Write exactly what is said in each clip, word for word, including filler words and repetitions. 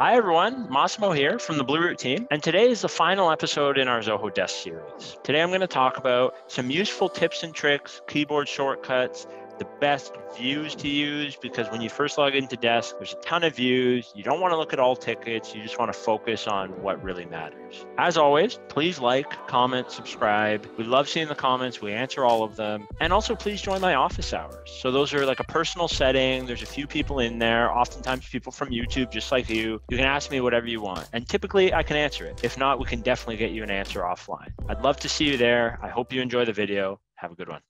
Hi everyone, Massimo here from the Blue Root team, and today is the final episode in our Zoho Desk series. Today I'm going to talk about some useful tips and tricks, keyboard shortcuts, the best views to use, because when you first log into Desk, there's a ton of views. You don't want to look at all tickets. You just want to focus on what really matters. As always, please like, comment, subscribe. We love seeing the comments. We answer all of them. And also please join my office hours. So those are like a personal setting. There's a few people in there, oftentimes people from YouTube, just like you. You can ask me whatever you want. And typically I can answer it. If not, we can definitely get you an answer offline. I'd love to see you there. I hope you enjoy the video. Have a good one.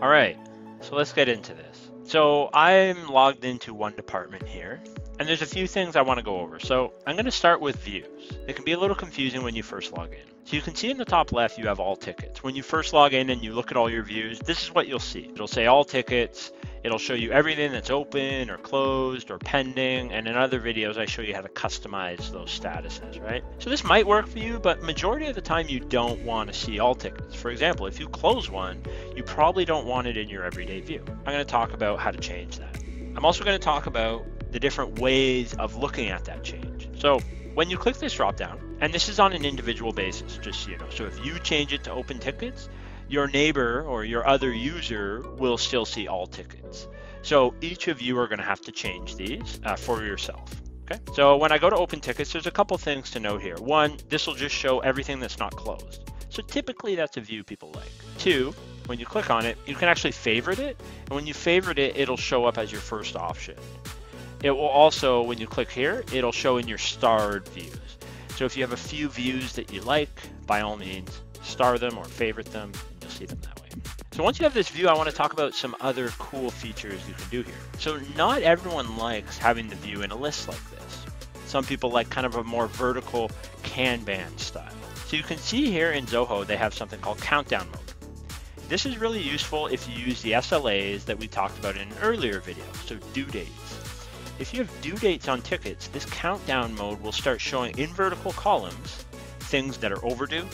All right, so let's get into this. So I'm logged into one department here, and there's a few things I want to go over. So I'm going to start with views. It can be a little confusing when you first log in. So you can see in the top left, you have all tickets. When you first log in and you look at all your views, this is what you'll see. It'll say all tickets. It'll show you everything that's open or closed or pending. And in other videos, I show you how to customize those statuses, right? So this might work for you, but majority of the time you don't want to see all tickets. For example, if you close one, you probably don't want it in your everyday view. I'm going to talk about how to change that. I'm also going to talk about the different ways of looking at that change. So when you click this drop down, and this is on an individual basis, just so you know, so if you change it to open tickets, your neighbor or your other user will still see all tickets. So each of you are going to have to change these uh, for yourself. Okay. So when I go to open tickets, there's a couple things to note here. One, this will just show everything that's not closed. So typically that's a view people like. Two, when you click on it, you can actually favorite it. And when you favorite it, it'll show up as your first option. It will also, when you click here, it'll show in your starred views. So if you have a few views that you like, by all means, star them or favorite them. See them that way. So once you have this view, I want to talk about some other cool features you can do here. So not everyone likes having the view in a list like this. Some people like kind of a more vertical Kanban style. So you can see here in Zoho, they have something called countdown mode. This is really useful if you use the S L As that we talked about in an earlier video, so due dates. If you have due dates on tickets, this countdown mode will start showing in vertical columns things that are overdue,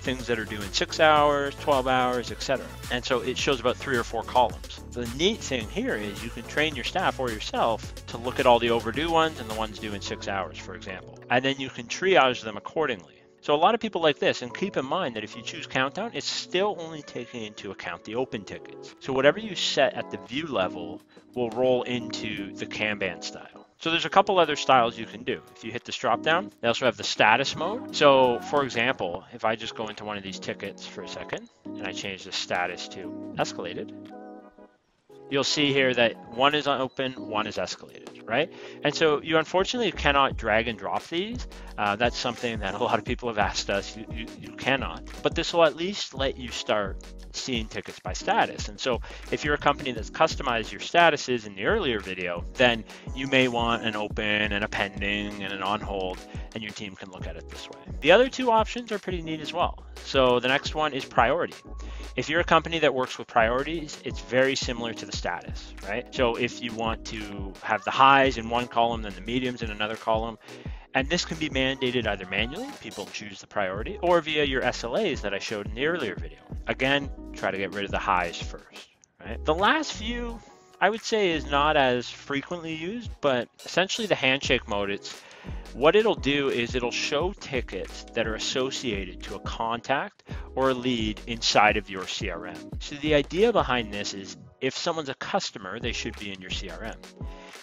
things that are due in six hours, twelve hours, et cetera. And so it shows about three or four columns. The neat thing here is you can train your staff or yourself to look at all the overdue ones and the ones due in six hours, for example. And then you can triage them accordingly. So a lot of people like this, and keep in mind that if you choose countdown, it's still only taking into account the open tickets. So whatever you set at the view level will roll into the Kanban style. So there's a couple other styles you can do. If you hit this drop down, they also have the status mode. So for example, if I just go into one of these tickets for a second and I change the status to escalated, you'll see here that one is open, one is escalated, right? And so you unfortunately cannot drag and drop these. Uh, that's something that a lot of people have asked us, you, you, you cannot, but this will at least let you start seeing tickets by status. And so if you're a company that's customized your statuses in the earlier video, then you may want an open and a pending and an on hold, and your team can look at it this way. The other two options are pretty neat as well. So the next one is priority. If you're a company that works with priorities, it's very similar to the status, right? So if you want to have the highs in one column, then the mediums in another column, and this can be mandated either manually, people choose the priority, or via your S L As that I showed in the earlier video. Again, try to get rid of the highs first, right? The last few, I would say, is not as frequently used, but essentially the handshake mode, it's what it'll do is it'll show tickets that are associated to a contact or a lead inside of your C R M. So the idea behind this is if someone's a customer, they should be in your C R M.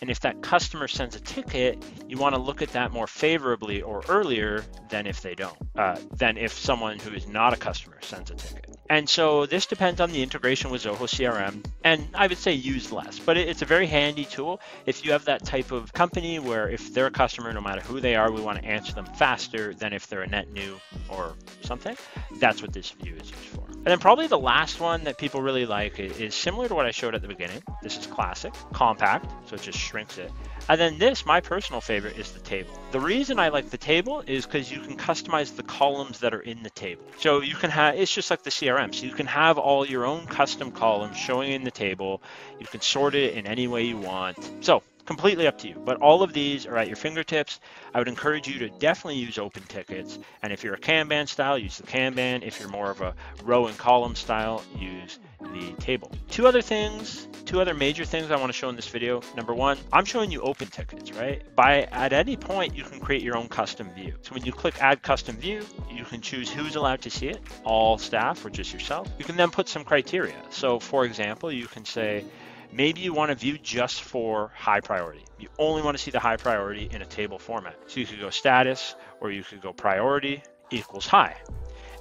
And if that customer sends a ticket, you want to look at that more favorably or earlier than if they don't, uh, than if someone who is not a customer sends a ticket. And so this depends on the integration with Zoho C R M, and I would say use less, but it's a very handy tool if you have that type of company where if they're a customer, no matter who they are, we want to answer them faster than if they're a net new or something. That's what this view is used for. And then probably the last one that people really like is similar to what I showed at the beginning. This is classic, compact, so it just shrinks it. And then this, my personal favorite, is the table. The reason I like the table is because you can customize the columns that are in the table. So you can have, it's just like the C R M. So you can have all your own custom columns showing in the table. You can sort it in any way you want. So completely up to you, but all of these are at your fingertips. I would encourage you to definitely use open tickets. And if you're a Kanban style, use the Kanban. If you're more of a row and column style, use the table. Two other things, two other major things I want to show in this video. Number one, I'm showing you open tickets, right? By at any point, you can create your own custom view. So when you click add custom view, you can choose who's allowed to see it, all staff or just yourself. You can then put some criteria. So for example, you can say, maybe you want to view just for high priority. You only want to see the high priority in a table format. So you could go status, or you could go priority equals high.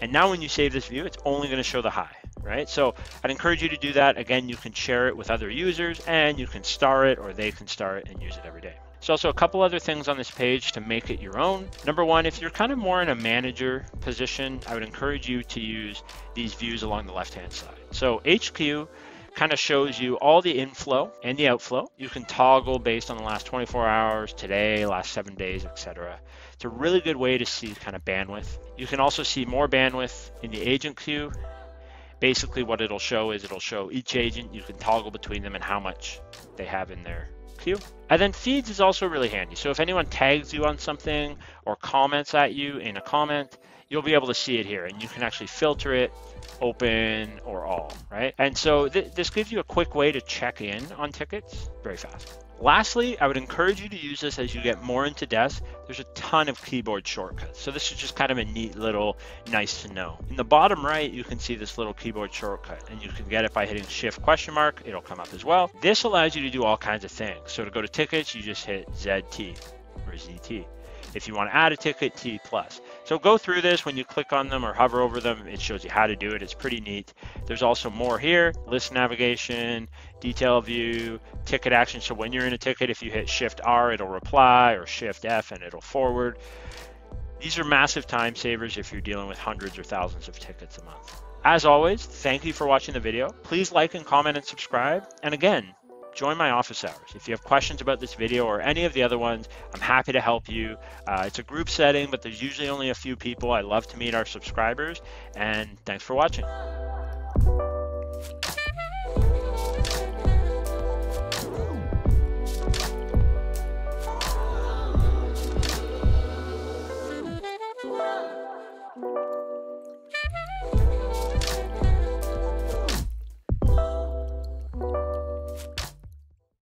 And now when you save this view, it's only going to show the high, right? So I'd encourage you to do that. Again, you can share it with other users, and you can star it, or they can star it and use it every day. There's also a couple other things on this page to make it your own. Number one, if you're kind of more in a manager position, I would encourage you to use these views along the left-hand side. So H Q kind of shows you all the inflow and the outflow. You can toggle based on the last twenty-four hours, today, last seven days, et cetera. It's a really good way to see kind of bandwidth. You can also see more bandwidth in the agent queue. Basically what it'll show is it'll show each agent. You can toggle between them and how much they have in their queue. And then feeds is also really handy. So if anyone tags you on something or comments at you in a comment, you'll be able to see it here, and you can actually filter it open or all, right? And so th this gives you a quick way to check in on tickets very fast. Lastly, I would encourage you to use this as you get more into desk. There's a ton of keyboard shortcuts. So this is just kind of a neat little nice to know. In the bottom right, you can see this little keyboard shortcut, and you can get it by hitting shift question mark. It'll come up as well. This allows you to do all kinds of things. So to go to tickets, you just hit Z T or Z T. If you want to add a ticket, T plus. So go through this. When you click on them or hover over them, it shows you how to do it. It's pretty neat. There's also more here, list navigation, detail view, ticket action. So when you're in a ticket, if you hit shift R, it'll reply, or shift F and it'll forward. These are massive time savers if you're dealing with hundreds or thousands of tickets a month. As always, thank you for watching the video. Please like and comment and subscribe. And again, join my office hours. If you have questions about this video or any of the other ones, I'm happy to help you. Uh, it's a group setting, but there's usually only a few people. I love to meet our subscribers, and thanks for watching.